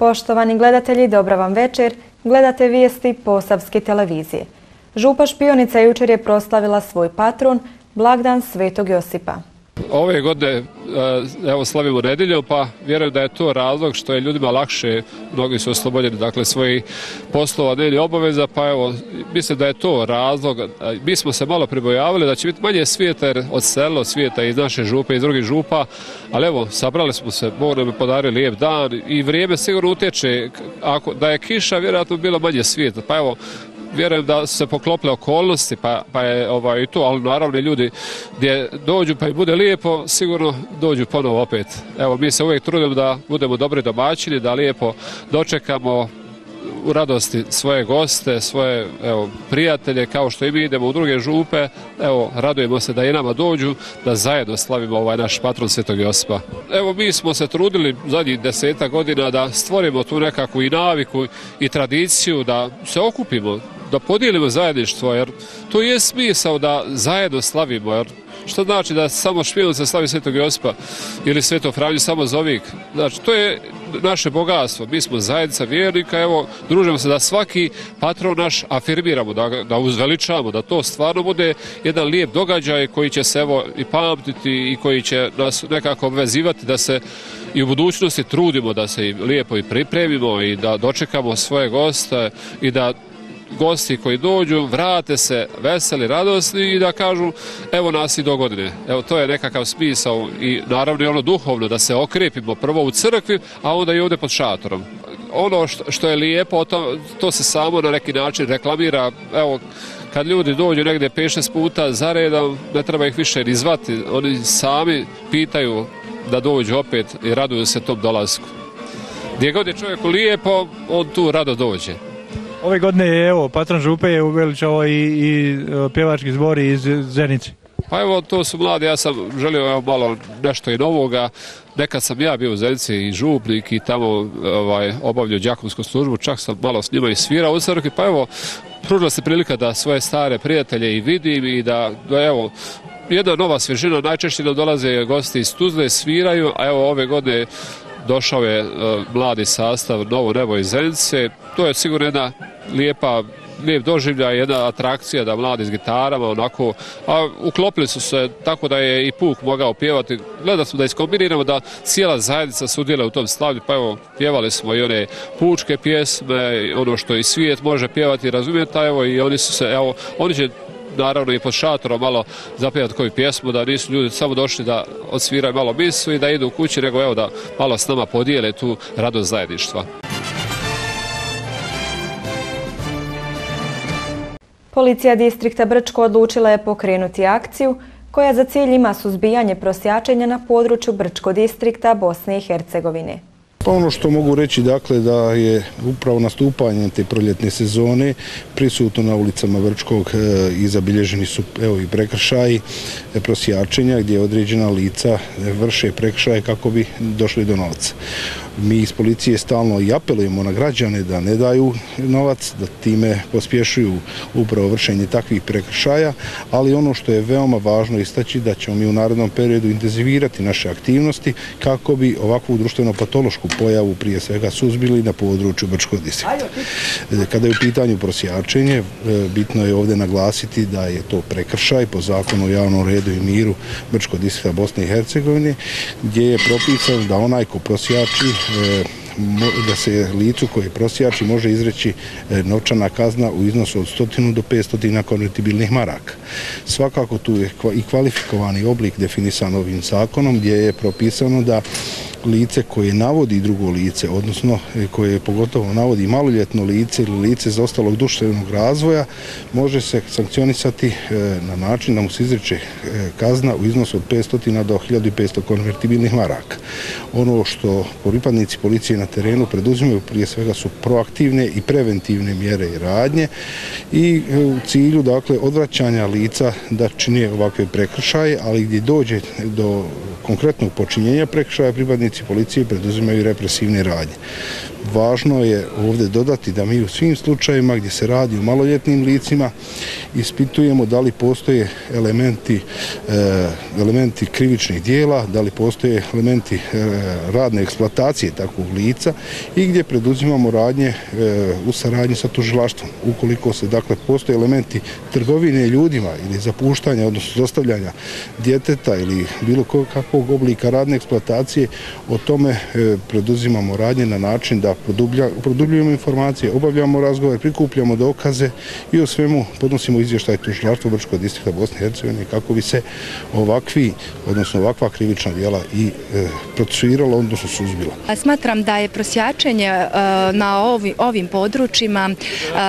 Poštovani gledatelji, dobra vam večer. Gledate vijesti Posavske televizije. Župa Špionica jučer je proslavila svoj patron, Blagdan Svetog Josipa. Ove godine slavimo nedjelju, pa vjerujem da je to razlog što je ljudima lakše, mnogi su oslobođeni svojih poslova, nedjelji obaveza, pa evo, mislim da je to razlog. Mi smo se malo pribojavili da će biti manje svijeta jer odselilo svijeta iz naše župe, iz drugih župa, ali evo, sabrali smo se, Bog nam je podario lijep dan i vrijeme sigurno utječe. Da je kiša, vjerojatno bilo manje svijeta, pa evo, vjerujem da su se poklopile okolnosti, pa je to, ali naravno ljudi gdje dođu pa i bude lijepo, sigurno dođu ponovo opet. Evo, mi se uvijek trudimo da budemo dobri domaćini, da lijepo dočekamo u radosti svoje goste, svoje prijatelje, kao što i mi idemo u druge župe. Evo, radujemo se da i nama dođu, da zajedno slavimo ovaj naš patron Svetog Josipa. Evo, mi smo se trudili zadnjih 10 godina da stvorimo tu nekakvu i naviku i tradiciju, da se okupimo, da podijelimo zajedništvo, jer to je smisao da zajedno slavimo, jer što znači da samo Špionica slavi Svetog Josipa ili Svetog Franju, samo Zovik. Znači, to je naše bogatstvo. Mi smo zajednica vjernika, evo, družimo se da svaki patron naš afirmiramo, da uzveličamo, da to stvarno bude jedan lijep događaj koji će se, evo, i pamtiti i koji će nas nekako obvezivati da se i u budućnosti trudimo da se lijepo i pripremimo i da dočekamo svoje goste i da gosti koji dođu vrate se veseli, radosni i da kažu evo nas i do godine. Evo, to je nekakav smisao i naravno i ono duhovno da se okrepimo prvo u crkvi, a onda i ovdje pod šatorom. Ono što je lijepo, to se samo na neki način reklamira. Evo, kad ljudi dođu negdje 5-6 puta za redom, ne treba ih više ni zvati. Oni sami pitaju da dođu opet i raduju se tom dolasku. Gdje god je čovjeku lijepo, on tu rado dođe. Ove godine je, evo, patron župe je uveličao i pjevački zbor iz Zenice. Pa evo, to su mladi, ja sam želio malo nešto i novoga. Nekad sam ja bio u Zenici i župnik i tamo obavljao đakovsku službu, čak sam malo s njima i svirao u crkvi. Pa evo, pružila se prilika da svoje stare prijatelje i vidim i da, evo, jedna nova svježina, najčešće nam dolaze gosti iz Tuzle, sviraju, a evo, ove godine došao je mladi sastav Novo nebo iz Zenice. To je sigurno jedna lijep doživljaj, jedna atrakcija da mladi s gitarama, onako, a uklopili su se tako da je i puk mogao pjevati. Gledali smo da iskombiniramo da cijela zajednica sudjela u tom slavlju, pa evo, pjevali smo i one pučke pjesme, ono što i svijet može pjevati, razumijete, a evo, i oni su se, evo, oni će naravno i pod šatorom malo zapjevati koju pjesmu, da nisu ljudi samo došli da odsviraju malo misu i da idu u kući, nego evo da malo s nama podijele tu radost zajedništva. Policija distrikta Brčko odlučila je pokrenuti akciju koja za cilj ima suzbijanje prosjačenja na području Brčko distrikta Bosne i Hercegovine. Pa ono što mogu reći, dakle, da je upravo nastupanje te proljetne sezone prisutno na ulicama Brčkog i zabilježeni su, evo, i prekršaji prosjačenja gdje određena lica vrše prekršaje kako bi došli do novca. Mi iz policije stalno i apelujemo na građane da ne daju novac, da time pospješuju upravo vršenje takvih prekršaja, ali ono što je veoma važno istaći da ćemo mi u narednom periodu intenzivirati naše aktivnosti kako bi ovakvu društveno-patološku pojavu prije svega suzbili na području Brčkog distrikta. Kada je u pitanju prosjačenje, bitno je ovdje naglasiti da je to prekršaj po zakonu o javnom redu i miru Brčkog distrikta Bosne i Hercegovine, gdje je propisano da onaj ko prosjači, da se licu koje prosjači može izreći novčana kazna u iznosu od 100 do 500 konvertibilnih maraka. Svakako tu je i kvalifikovani oblik definisan ovim zakonom gdje je propisano da lice koje navodi drugo lice, odnosno koje pogotovo navodi maloljetno lice ili lice zaostalog društvenog razvoja, može se sankcionisati na način da mu se izriče kazna u iznosu od 500 do 1500 konvertibilnih maraka. Ono što pripadnici policije na terenu preduzimaju prije svega su proaktivne i preventivne mjere i radnje i u cilju, dakle, odvraćanja lica da čine ovakve prekršaje, ali gdje dođe do konkretnog počinjenja prekršaja pripadnici policije preduzimaju represivne radnje. Važno je ovdje dodati da mi u svim slučajevima gdje se radi o maloljetnim licima ispitujemo da li postoje elementi krivičnih dijela, da li postoje elementi radne eksploatacije takvog lica i gdje preduzimamo radnje u saradnji sa tužilaštvom. Ukoliko se dakle postoje elementi trgovine ljudima ili zapuštanja, odnosno dostavljanja djeteta ili bilo kakvog oblika radne eksploatacije, o tome preduzimamo radnje na način da produbljujemo informacije, obavljamo razgovor, prikupljamo dokaze i o svemu podnosimo izvještaj tužilaštvu Brčko distrikta Bosne i Hercegovine kako bi se ovakva krivična djela i procesuirala, odnosno suzbila. Smatram da je prosjačenje na ovim područjima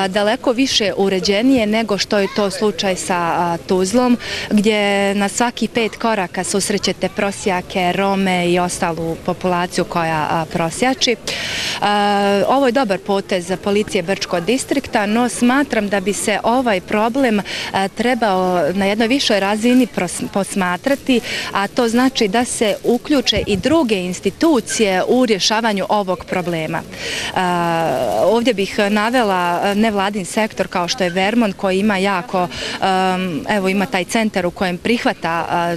daleko više uređenije nego što je to slučaj sa Tuzlom, gdje na svaki 5 koraka susrećete prosjake, Rome i ostalu populaciju koja prosjači. Ovo je dobar potez policije Brčko distrikta, no smatram da bi se ovaj problem trebao na jednoj višoj razini posmatrati, a to znači da se uključe i druge institucije u rješavanju ovog problema. Ovdje bih navela nevladin sektor kao što je Vermont, koji ima taj centar u kojem prihvata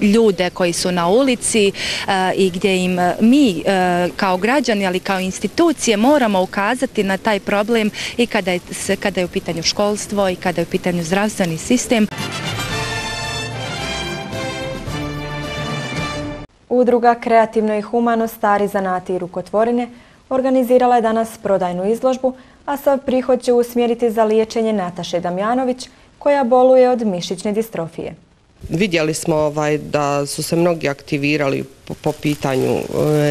ljude koji su na ulici i gdje im mi kao građani, ali kao institucije moramo ukazati na taj problem i kada je u pitanju školstvo i kada je u pitanju zdravstveni sistem. Udruga Kreativno i humano-Stari zanati i rukotvorine organizirala je danas prodajnu izložbu, a sav prihod će usmjeriti za liječenje Nataše Damjanović, koja boluje od mišićne distrofije. Vidjeli smo da su se mnogi aktivirali po pitanju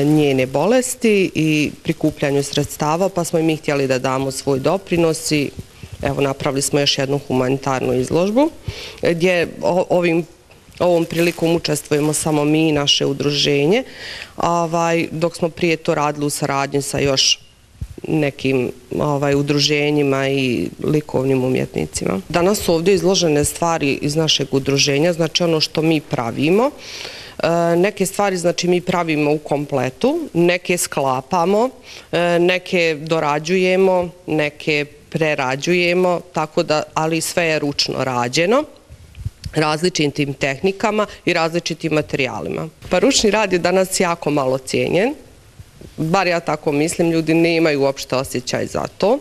njene bolesti i prikupljanju sredstava, pa smo i mi htjeli da damo svoj doprinos i evo napravili smo još jednu humanitarnu izložbu gdje ovom prilikom učestvujemo samo mi i naše udruženje, dok smo prije to radili u saradnji sa još nekim udruženjima i likovnim umjetnicima. Danas su ovdje izložene stvari iz našeg udruženja, znači ono što mi pravimo. Neke stvari mi pravimo u kompletu, neke sklapamo, neke dorađujemo, neke prerađujemo, ali sve je ručno rađeno različitim tehnikama i različitim materijalima. Pa ručni rad je danas jako malo cijenjen. Bar ja tako mislim, ljudi nemaju uopšte osjećaj za to.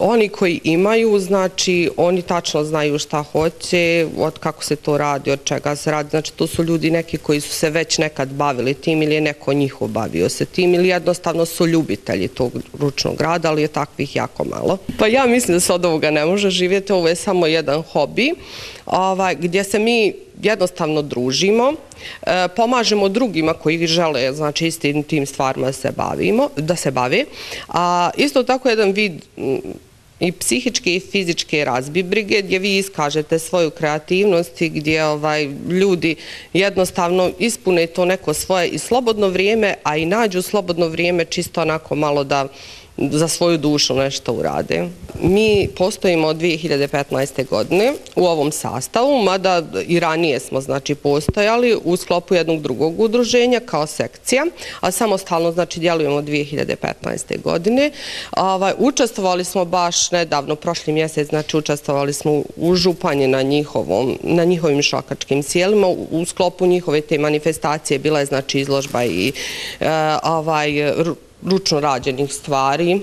Oni koji imaju, znači, oni tačno znaju šta hoće, od kako se to radi, od čega se radi. Znači, to su ljudi neki koji su se već nekad bavili tim ili je neko njihov bavio se tim ili jednostavno su ljubitelji tog ručnog rada, ali je takvih jako malo. Pa ja mislim da se od ovoga ne može živjeti, ovo je samo jedan hobi gdje se mi jednostavno družimo, pomažemo drugima koji žele istim tim stvarima da se bave. Isto tako jedan vid i psihičke i fizičke razbibrige gdje vi iskažete svoju kreativnost i gdje ljudi jednostavno ispune to neko svoje i slobodno vrijeme, a i nađu slobodno vrijeme čisto onako malo da za svoju dušu nešto urade. Mi postojimo od 2015. godine u ovom sastavu, mada i ranije smo postojali u sklopu jednog drugog udruženja kao sekcija, a samostalno djelujemo od 2015. godine. Učestvovali smo baš nedavno, prošli mjesec, učestvovali smo u županji na njihovim šakačkim sjelima. U sklopu njihove te manifestacije bila je izložba i ručno rađenih stvari.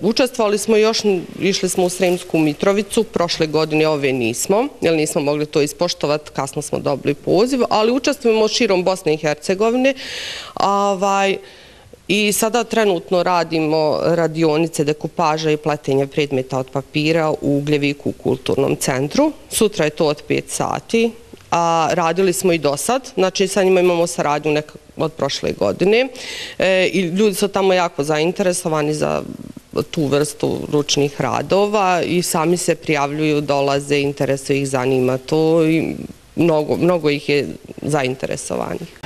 Učestvovali smo još, išli smo u Sremsku Mitrovicu, prošle godine ove nismo, jer nismo mogli to ispoštovati, kasno smo dobili poziv, ali učestvujemo širom Bosne i Hercegovine. I sada trenutno radimo radionice dekupaža i pletenja predmeta od papira u Ugljeviku u Kulturnom centru. Sutra je to od 5 sati. Radili smo i do sad, znači sa njima imamo saradnju od prošle godine i ljudi su tamo jako zainteresovani za tu vrstu ručnih radova i sami se prijavljuju, dolaze, interesu ih zanima to i mnogo ih je zainteresovanih.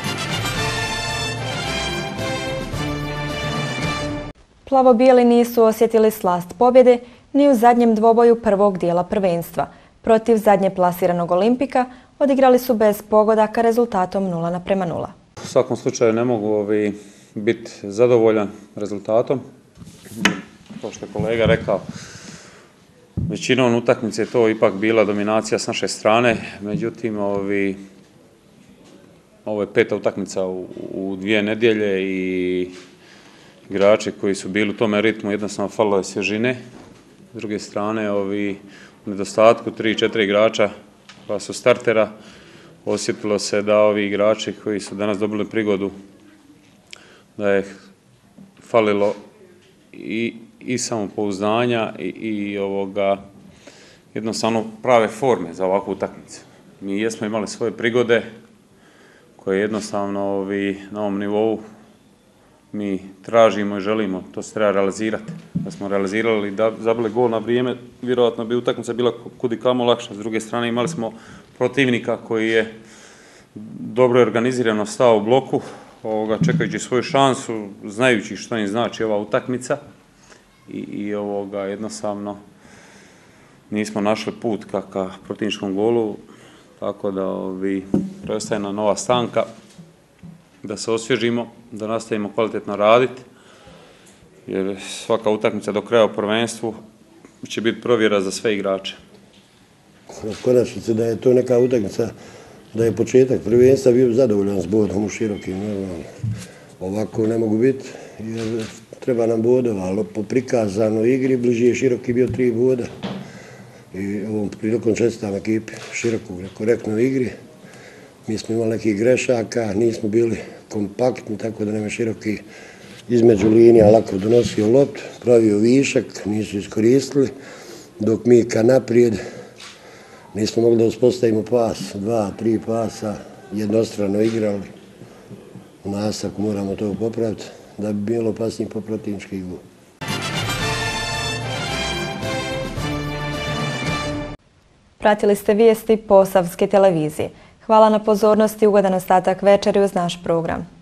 Plavo-bijeli nisu osjetili slast pobjede ni u zadnjem dvoboju prvog dijela prvenstva. Protiv zadnje plasiranog Olimpika odigrali su bez pogodaka rezultatom 0:0. U svakom slučaju ne mogu biti zadovoljan rezultatom. kao što je kolega rekao, većinom utakmice je to ipak bila dominacija s naše strane, međutim, ovo je peta utakmica u dvije nedjelje i igrače koji su bili u tome ritmu, jednostavno falilo je svježine. S druge strane, u nedostatku 3-4 igrača koja su startera, osjetilo se da ovi igrači koji su danas dobili prigodu, da je falilo i samopouzdanja i jednostavno prave forme za ovakvu utakmicu. Mi jesmo imali svoje prigode koje jednostavno na ovom nivou mi tražimo i želimo, to se treba realizirati. Da smo realizirali i zabili gol na vrijeme, vjerojatno bi utakmica bila kudikamo lakša. S druge strane imali smo protivnika koji je dobro organizirano stao u bloku, čekajući svoju šansu, znajući što im znači ova utakmica i jednostavno nismo našli put ka protivničkom golu, tako da preostaje nam nova stanka da se osvježimo, da nastavimo kvalitetno raditi, jer svaka utakmica do kraja u prvenstvu će biti provjera za sve igrače. Konačnici da je to neka utakmica, da je početak prvenstva bio zadovoljan s bodom u širokim, ovako ne mogu biti, jer treba nam bodova, ali po prikazanoj igri bliži je Široki bio 3 boda i ovom prilikom čestitam ekipi Širokog na korektnoj igri. Mi smo imali nekih grešaka, nismo bili kompaktni, tako da nam je Široki između linija lako donosio loptu, pravio višak, nisu iskoristili, dok mi ka naprijed nismo mogli da uspostavimo pas, 2-3 pasa, jednostrano igrali. U nastavku moramo to popraviti da bi bilo opasnije po protivnički gol. Pratili ste vijesti Posavske televizije. Hvala na pozornosti i ugodan ostatak večeri uz naš program.